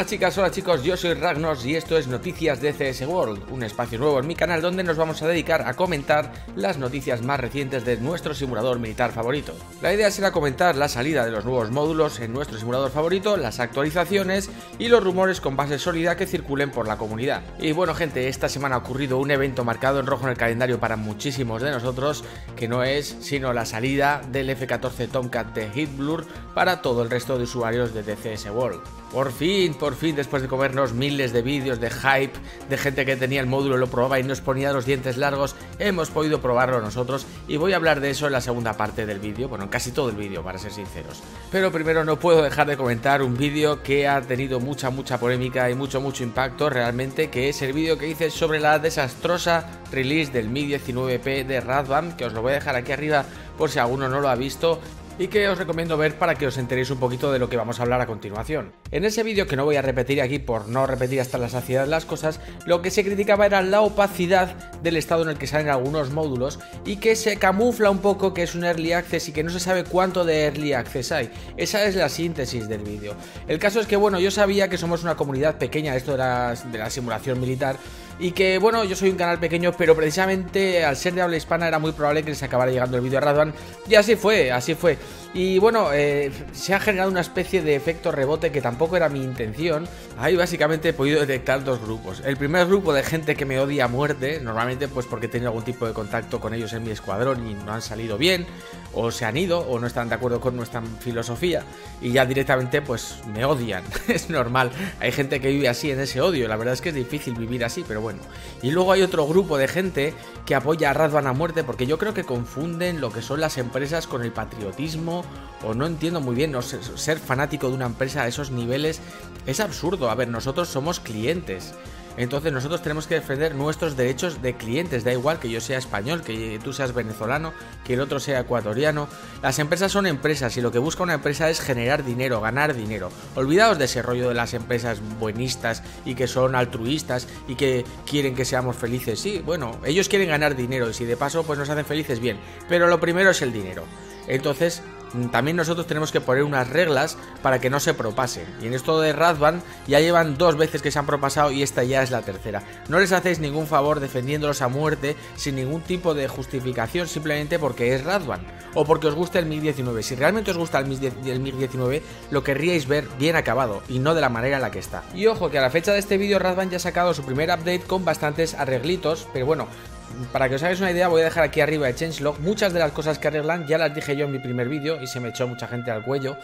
Hola chicas, hola chicos, yo soy Ragnos y esto es Noticias DCS World, un espacio nuevo en mi canal donde nos vamos a dedicar a comentar las noticias más recientes de nuestro simulador militar favorito. La idea será comentar la salida de los nuevos módulos en nuestro simulador favorito, las actualizaciones y los rumores con base sólida que circulen por la comunidad. Y bueno gente, esta semana ha ocurrido un evento marcado en rojo en el calendario para muchísimos de nosotros, que no es sino la salida del F-14 Tomcat de Heatblur para todo el resto de usuarios de DCS World. Por fin, después de comernos miles de vídeos de hype, de gente que tenía el módulo, lo probaba y nos ponía los dientes largos, hemos podido probarlo nosotros y voy a hablar de eso en la segunda parte del vídeo, bueno, en casi todo el vídeo para ser sinceros. Pero primero no puedo dejar de comentar un vídeo que ha tenido mucha polémica y mucho impacto realmente, que es el vídeo que hice sobre la desastrosa release del MiG-19P de RAZBAM, que os lo voy a dejar aquí arriba por si alguno no lo ha visto, y que os recomiendo ver para que os enteréis un poquito de lo que vamos a hablar a continuación. En ese vídeo, que no voy a repetir aquí por no repetir hasta la saciedad las cosas, lo que se criticaba era la opacidad del estado en el que salen algunos módulos y que se camufla un poco que es un Early Access y que no se sabe cuánto de Early Access hay. Esa es la síntesis del vídeo. El caso es que, bueno, yo sabía que somos una comunidad pequeña, esto de la simulación militar, y que, bueno, yo soy un canal pequeño, pero precisamente al ser de habla hispana era muy probable que les acabara llegando el vídeo a Radwan, y así fue. Y bueno, se ha generado una especie de efecto rebote que tampoco era mi intención. Ahí básicamente he podido detectar dos grupos. El primer grupo de gente que me odia a muerte, normalmente pues porque he tenido algún tipo de contacto con ellos en mi escuadrón y no han salido bien, o se han ido, o no están de acuerdo con nuestra filosofía, y ya directamente pues me odian. Es normal, hay gente que vive así en ese odio, la verdad es que es difícil vivir así, pero bueno. Y luego hay otro grupo de gente que apoya a Radwan a muerte porque yo creo que confunden lo que son las empresas con el patriotismo, o no entiendo muy bien, no sé, ser fanático de una empresa a esos niveles es absurdo. A ver, nosotros somos clientes, entonces nosotros tenemos que defender nuestros derechos de clientes, da igual que yo sea español, que tú seas venezolano, que el otro sea ecuatoriano. Las empresas son empresas y lo que busca una empresa es generar dinero, ganar dinero. Olvidaos de ese rollo de las empresas buenistas y que son altruistas y que quieren que seamos felices. Sí, bueno, ellos quieren ganar dinero y si de paso pues nos hacen felices, bien, pero lo primero es el dinero. Entonces también nosotros tenemos que poner unas reglas para que no se propasen. Y en esto de Radvan ya llevan dos veces que se han propasado y esta ya es la tercera. No les hacéis ningún favor defendiéndolos a muerte sin ningún tipo de justificación, simplemente porque es Radvan o porque os gusta el MiG-19. Si realmente os gusta el MiG-19, lo querríais ver bien acabado y no de la manera en la que está. Y ojo que a la fecha de este vídeo Radvan ya ha sacado su primer update con bastantes arreglitos, pero bueno, para que os hagáis una idea voy a dejar aquí arriba el changelog. Muchas de las cosas que arreglan ya las dije yo en mi primer vídeo y se me echó mucha gente al cuello,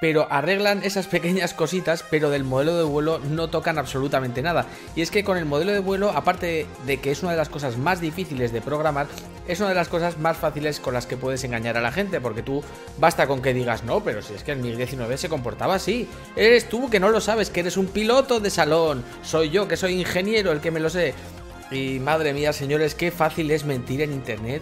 pero arreglan esas pequeñas cositas, pero del modelo de vuelo no tocan absolutamente nada. Y es que con el modelo de vuelo, aparte de que es una de las cosas más difíciles de programar, es una de las cosas más fáciles con las que puedes engañar a la gente, porque tú basta con que digas, no, pero si es que el MiG-19 se comportaba así, eres tú que no lo sabes, que eres un piloto de salón, soy yo que soy ingeniero el que me lo sé. Y madre mía, señores, qué fácil es mentir en internet,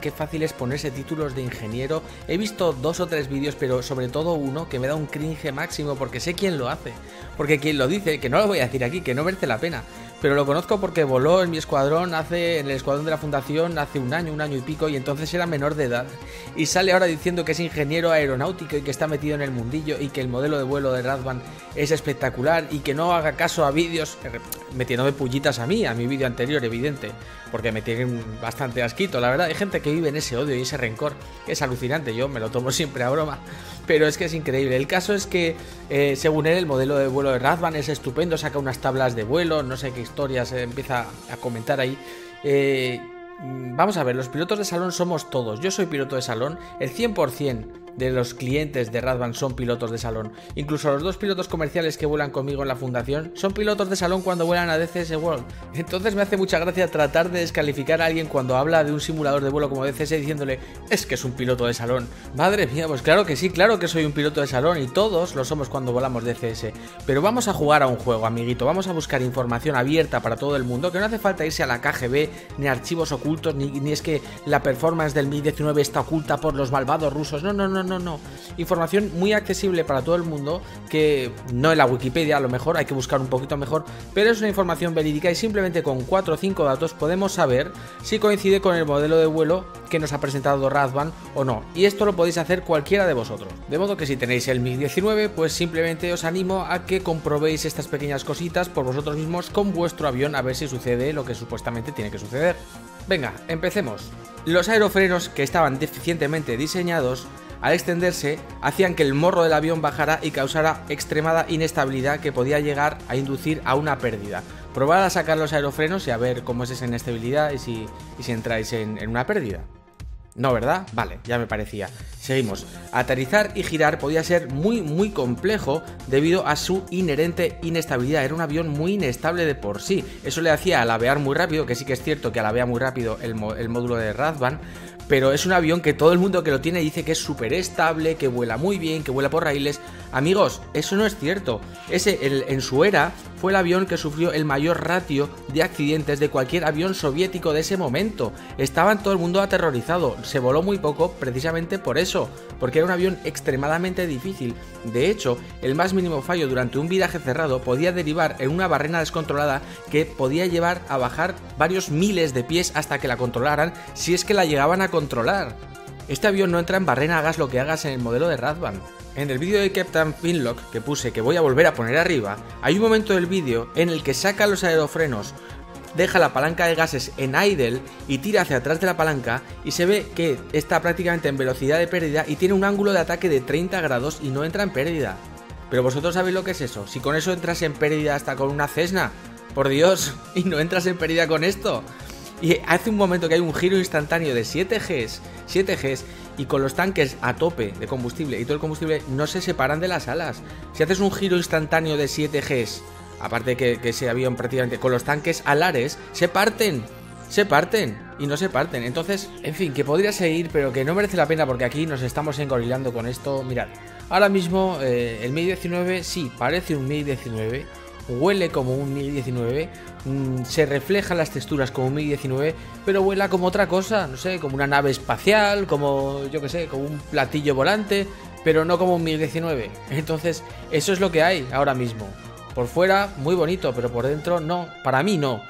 qué fácil es ponerse títulos de ingeniero. He visto dos o tres vídeos, pero sobre todo uno que me da un cringe máximo porque sé quién lo hace. Porque quien lo dice, que no lo voy a decir aquí, que no merece la pena, pero lo conozco porque voló en mi escuadrón, en el escuadrón de la fundación hace un año y pico, y entonces era menor de edad. Y sale ahora diciendo que es ingeniero aeronáutico y que está metido en el mundillo y que el modelo de vuelo de Radvan es espectacular y que no haga caso a vídeos, metiéndome pullitas a mí, a mi vídeo anterior. Evidente, porque me tienen bastante asquito, la verdad. Hay gente que vive en ese odio y ese rencor, que es alucinante, yo me lo tomo siempre a broma, pero es que es increíble. El caso es que, según él, el modelo de vuelo de Radvan es estupendo, saca unas tablas de vuelo, no sé qué historias empieza a comentar ahí. Vamos a ver, los pilotos de salón somos todos, yo soy piloto de salón, el 100% de los clientes de Radvan son pilotos de salón. Incluso los dos pilotos comerciales que vuelan conmigo en la fundación son pilotos de salón cuando vuelan a DCS World. Entonces me hace mucha gracia tratar de descalificar a alguien cuando habla de un simulador de vuelo como DCS diciéndole, es que es un piloto de salón. Madre mía, pues claro que sí, claro que soy un piloto de salón y todos lo somos cuando volamos DCS. Pero vamos a jugar a un juego, amiguito, vamos a buscar información abierta para todo el mundo, que no hace falta irse a la KGB, ni archivos ocultos, ni es que la performance del MiG-19 está oculta por los malvados rusos. No, no, no. no. Información muy accesible para todo el mundo, que no en la Wikipedia, a lo mejor hay que buscar un poquito mejor, pero es una información verídica y simplemente con 4 o 5 datos podemos saber si coincide con el modelo de vuelo que nos ha presentado RAZBAM o no. Y esto lo podéis hacer cualquiera de vosotros. De modo que si tenéis el MiG-19, pues simplemente os animo a que comprobéis estas pequeñas cositas por vosotros mismos con vuestro avión, a ver si sucede lo que supuestamente tiene que suceder. Venga, empecemos. Los aerofrenos, que estaban deficientemente diseñados, al extenderse hacían que el morro del avión bajara y causara extremada inestabilidad que podía llegar a inducir a una pérdida. Probad a sacar los aerofrenos y a ver cómo es esa inestabilidad y si entráis en una pérdida. No, ¿verdad? Vale, ya me parecía. Seguimos. Aterrizar y girar podía ser muy complejo debido a su inherente inestabilidad. Era un avión muy inestable de por sí. Eso le hacía alabear muy rápido, que sí que es cierto que alabea muy rápido el módulo de RAZBAM, pero es un avión que todo el mundo que lo tiene dice que es súper estable, que vuela muy bien, que vuela por raíles. Amigos, eso no es cierto. En su era fue el avión que sufrió el mayor ratio de accidentes de cualquier avión soviético de ese momento. Estaba todo el mundo aterrorizado. Se voló muy poco precisamente por eso, porque era un avión extremadamente difícil. De hecho, el más mínimo fallo durante un viraje cerrado podía derivar en una barrena descontrolada que podía llevar a bajar varios miles de pies hasta que la controlaran, si es que la llegaban a controlar. Este avión no entra en barrena, hagas lo que hagas en el modelo de RAZBAM. En el vídeo de Captain Pinlock, que puse, que voy a volver a poner arriba, hay un momento del vídeo en el que saca los aerofrenos, deja la palanca de gases en idle y tira hacia atrás de la palanca, y se ve que está prácticamente en velocidad de pérdida y tiene un ángulo de ataque de 30 grados y no entra en pérdida. Pero vosotros sabéis lo que es eso. Si con eso entras en pérdida hasta con una Cessna, por Dios, y no entras en pérdida con esto. Y hace un momento que hay un giro instantáneo de 7Gs, y con los tanques a tope de combustible y todo el combustible no se separan de las alas. Si haces un giro instantáneo de 7Gs, aparte que ese avión prácticamente con los tanques alares se parten y no se parten. Entonces, en fin, que podría seguir, pero que no merece la pena porque aquí nos estamos engorilando con esto. Mirad, ahora mismo el MiG-19 sí parece un MiG-19, huele como un MiG-19, se reflejan las texturas como un MiG-19, pero vuela como otra cosa, no sé, como una nave espacial, como yo que sé, como un platillo volante, pero no como un MiG-19. Entonces, eso es lo que hay ahora mismo. Por fuera, muy bonito, pero por dentro no. Para mí no.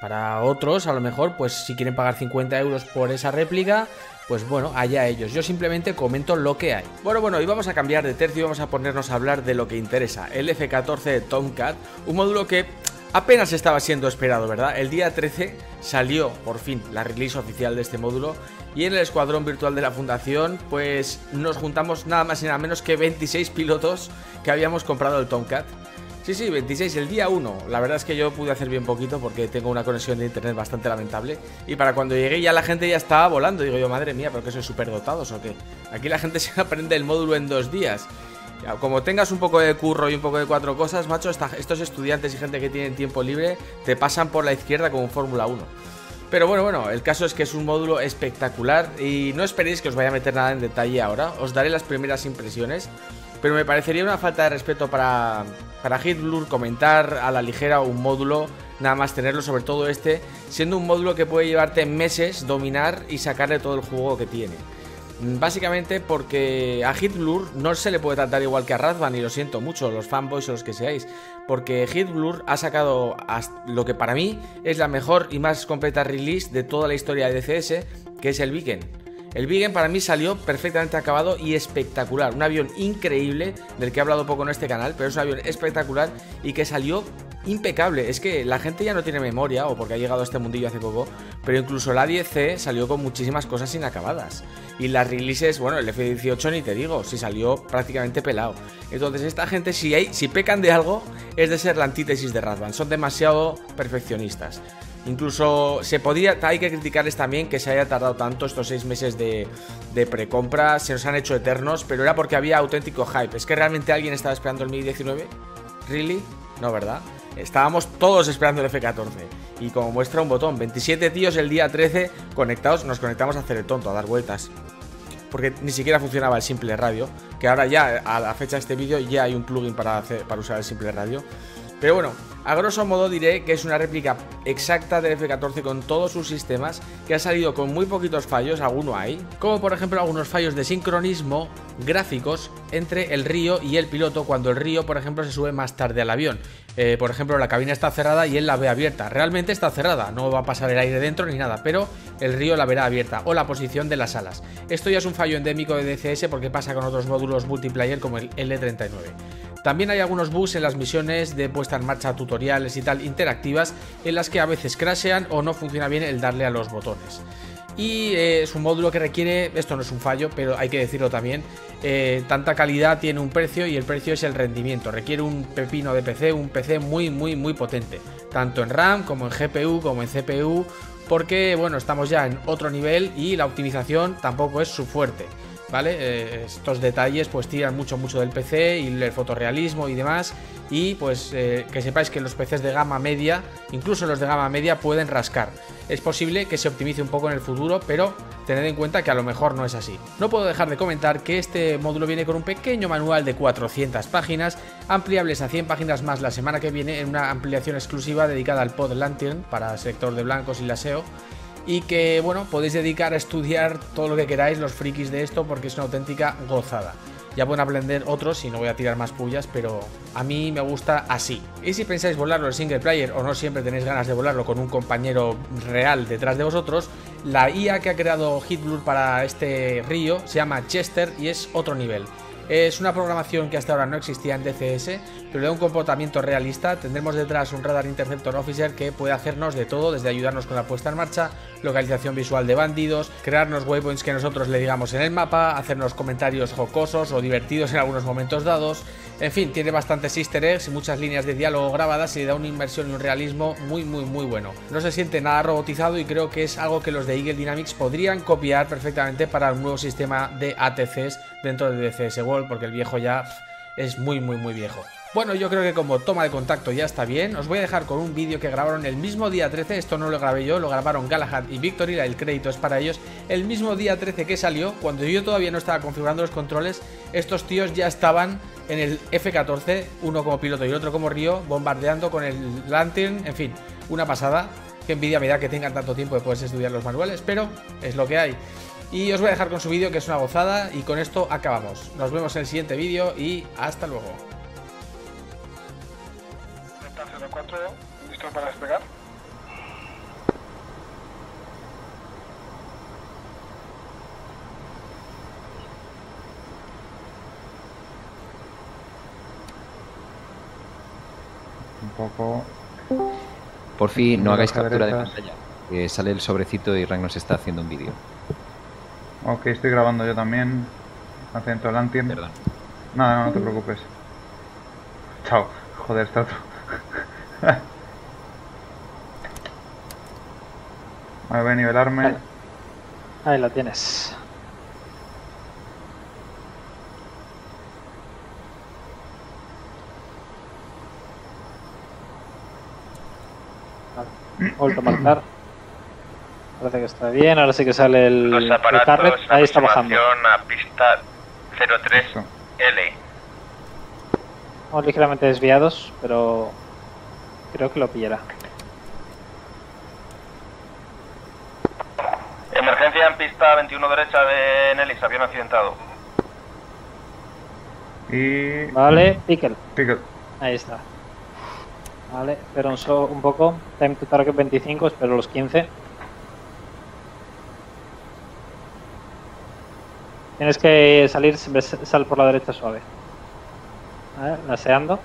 Para otros, a lo mejor, pues si quieren pagar 50 euros por esa réplica, pues bueno, allá ellos. Yo simplemente comento lo que hay. Bueno, y vamos a cambiar de tercio y vamos a ponernos a hablar de lo que interesa. El F-14 Tomcat, un módulo que apenas estaba siendo esperado, ¿verdad? El día 13 salió, por fin, la release oficial de este módulo. Y en el escuadrón virtual de la Fundación, pues nos juntamos nada más y nada menos que 26 pilotos que habíamos comprado el Tomcat. Sí, 26, el día 1. La verdad es que yo pude hacer bien poquito porque tengo una conexión de internet bastante lamentable. Y para cuando llegué ya la gente ya estaba volando. Digo yo, madre mía, ¿pero que soy superdotados o qué? Aquí la gente se aprende el módulo en 2 días. Como tengas un poco de curro y un poco de 4 cosas, macho, estos estudiantes y gente que tienen tiempo libre te pasan por la izquierda como en Fórmula 1. Pero bueno, el caso es que es un módulo espectacular y no esperéis que os vaya a meter nada en detalle ahora. Os daré las primeras impresiones. Pero me parecería una falta de respeto para Heatblur comentar a la ligera un módulo, nada más tenerlo, sobre todo este, siendo un módulo que puede llevarte meses dominar y sacarle todo el juego que tiene. Básicamente porque a Heatblur no se le puede tratar igual que a RAZBAM, y lo siento mucho, los fanboys o los que seáis, porque Heatblur ha sacado lo que para mí es la mejor y más completa release de toda la historia de DCS, que es el Viking. El Viking para mí salió perfectamente acabado y espectacular. Un avión increíble, del que he hablado poco en este canal, pero es un avión espectacular y que salió impecable. Es que la gente ya no tiene memoria, o porque ha llegado a este mundillo hace poco, pero incluso la A-10C salió con muchísimas cosas inacabadas. Y las releases, bueno, el F-18 ni te digo, si salió prácticamente pelado. Entonces esta gente, si pecan de algo, es de ser la antítesis de RAZBAM. Son demasiado perfeccionistas. Incluso hay que criticarles también que se haya tardado tanto estos 6 meses de precompra. Se nos han hecho eternos, pero era porque había auténtico hype. ¿Es que realmente alguien estaba esperando el MiG-19? ¿Really? No, ¿verdad? Estábamos todos esperando el F-14. Y como muestra un botón, 27 tíos el día 13 conectados, nos conectamos a hacer el tonto, a dar vueltas. Porque ni siquiera funcionaba el simple radio, que ahora ya, a la fecha de este vídeo, ya hay un plugin para usar el simple radio. Pero bueno, a grosso modo diré que es una réplica exacta del F-14 con todos sus sistemas, que ha salido con muy poquitos fallos, alguno hay, como por ejemplo algunos fallos de sincronismo gráficos entre el río y el piloto cuando el río, por ejemplo, se sube más tarde al avión. Por ejemplo, la cabina está cerrada y él la ve abierta. Realmente está cerrada, no va a pasar el aire dentro ni nada, pero el río la verá abierta, o la posición de las alas. Esto ya es un fallo endémico de DCS porque pasa con otros módulos multiplayer como el L39. También hay algunos bugs en las misiones de puesta en marcha, tutoriales y tal, interactivas, en las que a veces crashean o no funciona bien el darle a los botones. Y es un módulo que requiere, esto no es un fallo, pero hay que decirlo también, tanta calidad tiene un precio y el precio es el rendimiento. Requiere un pepino de PC, un PC muy potente, tanto en RAM como en GPU como en CPU, porque bueno, estamos ya en otro nivel y la optimización tampoco es su fuerte. ¿Vale? Estos detalles pues tiran mucho del PC y el fotorrealismo y demás, y pues que sepáis que los PCs de gama media, incluso los de gama media, pueden rascar. Es posible que se optimice un poco en el futuro, pero tened en cuenta que a lo mejor no es así. No puedo dejar de comentar que este módulo viene con un pequeño manual de 400 páginas, ampliables a 100 páginas más la semana que viene en una ampliación exclusiva dedicada al pod Lantirn para el sector de blancos y la SEO. Y que, bueno, podéis dedicar a estudiar todo lo que queráis los frikis de esto, porque es una auténtica gozada. Ya pueden aprender otros y no voy a tirar más pullas, pero a mí me gusta así. Y si pensáis volarlo en single player o no siempre tenéis ganas de volarlo con un compañero real detrás de vosotros, la IA que ha creado Heatblur para este río se llama Chester y es otro nivel. Es una programación que hasta ahora no existía en DCS, pero le da un comportamiento realista. Tendremos detrás un radar interceptor officer que puede hacernos de todo, desde ayudarnos con la puesta en marcha, localización visual de bandidos, crearnos waypoints que nosotros le digamos en el mapa, hacernos comentarios jocosos o divertidos en algunos momentos dados. En fin, tiene bastantes easter eggs y muchas líneas de diálogo grabadas y le da una inmersión y un realismo muy bueno. No se siente nada robotizado y creo que es algo que los de Eagle Dynamics podrían copiar perfectamente para un nuevo sistema de ATCs dentro de DCS World, porque el viejo ya es muy viejo. Bueno, yo creo que como toma de contacto ya está bien. Os voy a dejar con un vídeo que grabaron el mismo día 13, esto no lo grabé yo, lo grabaron Galahad y Victoria, el crédito es para ellos, el mismo día 13 que salió, cuando yo todavía no estaba configurando los controles, estos tíos ya estaban en el F-14, uno como piloto y el otro como río, bombardeando con el Lantirn, en fin, una pasada. Qué envidia me da que tengan tanto tiempo de poder estudiar los manuales, pero es lo que hay. Y os voy a dejar con su vídeo, que es una gozada, y con esto acabamos. Nos vemos en el siguiente vídeo y hasta luego. ¿Listo para despegar? Un poco. Por fin, no hagáis captura de pantalla, que sale el sobrecito y Ragnos está haciendo un vídeo. Ok, estoy grabando yo también. Atento al Lantirn. Perdón. Nada, no te preocupes. Chao. Joder, está todo. Vale, voy a nivelarme. Ahí la tienes. Vuelto a marcar. Parece que está bien, ahora sí que sale el target. Ahí está bajando. A pista 03L. Estamos ligeramente desviados, pero creo que lo pillará. Emergencia en pista 21 derecha de Nellis, avión accidentado. Y... Vale, Pickle. Ahí está. Vale, pero un poco. Time to target 25, espero los 15. Tienes que salir, sal por la derecha suave. A ver, laseando.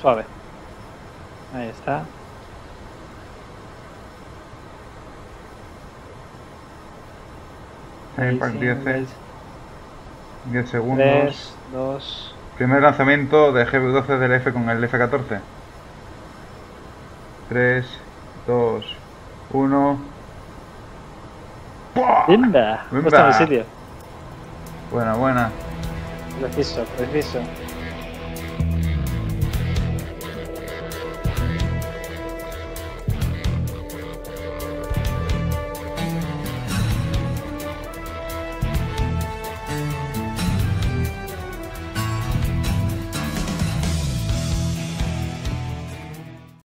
Suave. Ahí está. Ahí para 10 segundos. 3, 2... Primer lanzamiento de GBU-12 del F con el F-14. 3, 2, 1... ¡Buah! ¡Bimba! ¡Bimba! No está en el sitio. Buena. Preciso.